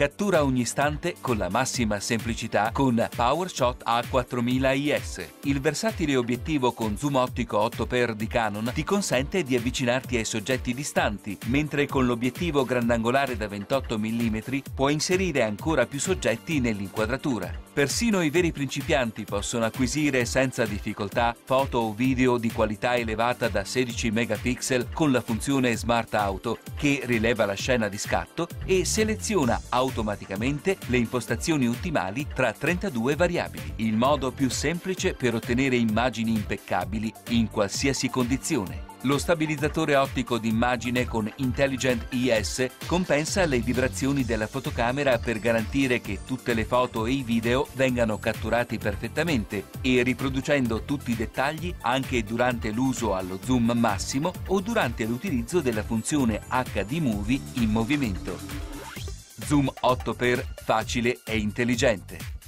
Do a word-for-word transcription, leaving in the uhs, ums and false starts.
Cattura ogni istante con la massima semplicità con PowerShot A quattromila I S. Il versatile obiettivo con zoom ottico otto x di Canon ti consente di avvicinarti ai soggetti distanti, mentre con l'obiettivo grandangolare da ventotto millimetri puoi inserire ancora più soggetti nell'inquadratura. Persino i veri principianti possono acquisire senza difficoltà foto o video di qualità elevata da sedici megapixel con la funzione Smart Auto, che rileva la scena di scatto e seleziona automaticamente le impostazioni ottimali tra trentadue variabili. Il modo più semplice per ottenere immagini impeccabili in qualsiasi condizione. Lo stabilizzatore ottico d'immagine con Intelligent I S compensa le vibrazioni della fotocamera per garantire che tutte le foto e i video vengano catturati perfettamente e riproducendo tutti i dettagli anche durante l'uso allo zoom massimo o durante l'utilizzo della funzione H D Movie in movimento. Zoom otto x facile e intelligente.